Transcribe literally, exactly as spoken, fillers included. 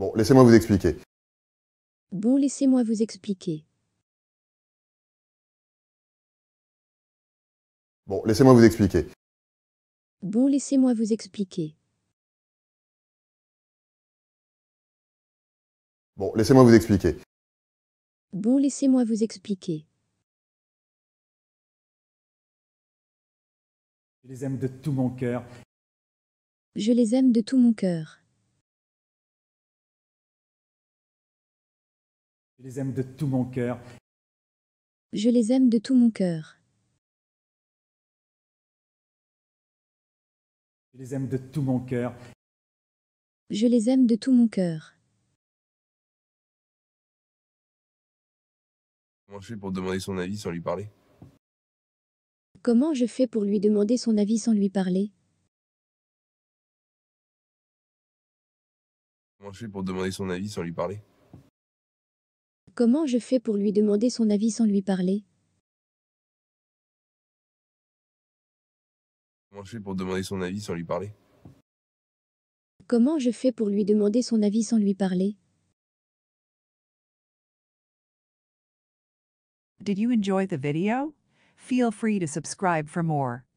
Bon, laissez-moi vous expliquer. Bon, laissez-moi vous expliquer. Bon, laissez-moi vous expliquer. Bon, laissez-moi vous expliquer. Bon, laissez-moi vous expliquer. Bon, laissez-moi vous expliquer. Je les aime de tout mon cœur. Je les aime de tout mon cœur. Je les aime de tout mon cœur. Je les aime de tout mon cœur. Je les aime de tout mon cœur. Je les aime de tout mon cœur. Comment je fais pour demander son avis sans lui parler? Comment je fais pour lui demander son avis sans lui parler? Comment je fais pour demander son avis sans lui parler? Comment je fais pour lui demander son avis sans lui parler? Comment je fais pour demander son avis sans lui parler? Comment je fais pour lui demander son avis sans lui parler? Did you enjoy the video? Feel free to subscribe for more.